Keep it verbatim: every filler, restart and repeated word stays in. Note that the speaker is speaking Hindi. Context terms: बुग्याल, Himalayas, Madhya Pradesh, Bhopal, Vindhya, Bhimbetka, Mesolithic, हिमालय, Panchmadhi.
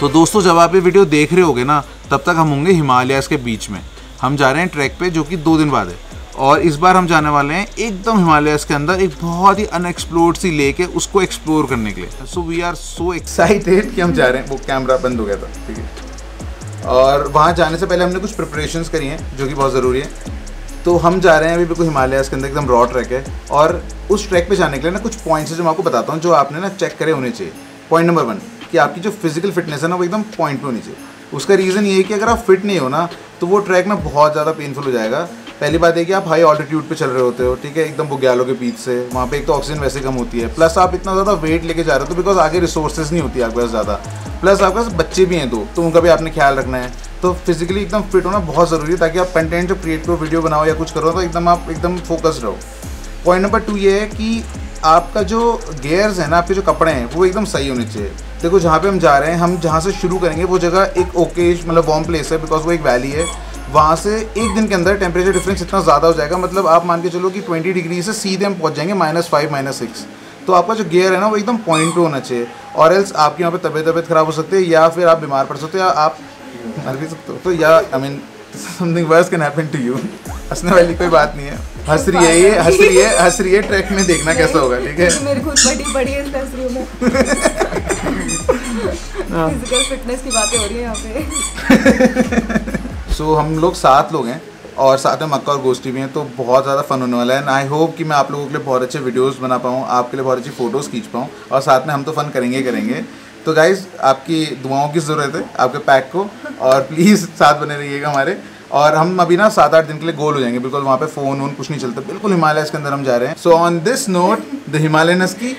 तो दोस्तों जब आप ये वीडियो देख रहे होगे ना तब तक हम होंगे हिमालयास के बीच में। हम जा रहे हैं ट्रैक पे जो कि दो दिन बाद है, और इस बार हम जाने वाले हैं एकदम हिमालयास के अंदर एक बहुत ही अनएक्सप्लोर्ड सी लेक है, उसको एक्सप्लोर करने के लिए। So we are so excited कि हम जा रहे हैं। वो कैमरा बंद हो गया था, ठीक है। और वहाँ जाने से पहले हमने कुछ प्रिपरेशंस करी हैं जो कि बहुत ज़रूरी है। तो हम जा रहे हैं अभी बिल्कुल हिमालयास के अंदर, एकदम रॉ ट्रैक है। और उस ट्रैक पे जाने के लिए ना कुछ पॉइंट्स है जो मैं आपको बताता हूँ, जो आपने ना चेक करे होने चाहिए। पॉइंट नंबर वन कि आपकी जो फिजिकल फिटनेस है ना वो एकदम पॉइंट पे होनी चाहिए। उसका रीज़न ये है कि अगर आप फिट नहीं हो ना तो वो ट्रैक ना बहुत ज़्यादा पेनफुल हो जाएगा। पहली बात है कि आप हाई ऑल्टीट्यूड पे चल रहे होते हो, ठीक है, एकदम बुग्यालों के बीच से। वहाँ पे एक तो ऑक्सीजन वैसे कम होती है, प्लस आप इतना ज़्यादा वेट लेके जा रहे हो बिकॉज आगे रिसोर्सेज नहीं होती आपके पास ज़्यादा, प्लस आपके पास बच्चे भी हैं दो, तो उनका भी आपने ख्याल रखना है। तो फिजिकली एकदम फिट होना बहुत ज़रूरी है ताकि आप कंटेंट जो क्रिएट करो, वीडियो बनाओ या कुछ करो तो एकदम आप एकदम फोकस्ड रहो। पॉइंट नंबर टू ये है कि आपका जो गेयर्स है ना, आपके जो कपड़े हैं वो एकदम सही होने चाहिए। देखो जहाँ पे हम जा रहे हैं, हम जहाँ से शुरू करेंगे वो जगह एक ओके मतलब वार्म प्लेस है बिकॉज वो एक वैली है। वहाँ से एक दिन के अंदर टेम्परेचर डिफरेंस इतना ज़्यादा हो जाएगा, मतलब आप मान के चलो कि ट्वेंटी डिग्री से सीधे हम पहुँच जाएंगे माइनस फाइव माइनस सिक्स। तो आपका जो गेयर है ना वो एकदम पॉइंट पे होना चाहिए, और एल्स आपकी यहाँ पे तबीयत तबीयत ख़राब हो सकती है या फिर आप बीमार पड़ सकते हो या आप मर भी सकते हो। तो या I mean something worse can happen to you. हंसने वाली कोई बात नहीं है, हंस रही है, ये हंस रही है, हंस रही है। ट्रैक में देखना कैसा होगा, ठीक है। मेरे खुद बड़ी बड़ी है हंस रही हूं। फिजिकल फिटनेस की बातें हो रही है यहाँ पे। सो हम लोग सात लोग हैं और साथ में मक्का और गोष्ठी भी हैं, तो बहुत ज़्यादा फन होने वाला है। एंड आई होप कि मैं आप लोगों के लिए बहुत अच्छे वीडियोस बना पाऊँ, आपके लिए बहुत अच्छी फ़ोटोज़ खींच पाऊँ, और साथ में हम तो फ़न करेंगे ही करेंगे। तो गाइज़ आपकी दुआओं की ज़रूरत है, आपके पैक को, और प्लीज़ साथ बने रहिएगा हमारे। और हम अभी ना सात आठ दिन के लिए गोल हो जाएंगे, बिल्कुल वहाँ पे फ़ोन वोन कुछ नहीं चलता, बिल्कुल हिमालयस के अंदर हम जा रहे हैं। So on this note the Himalayans की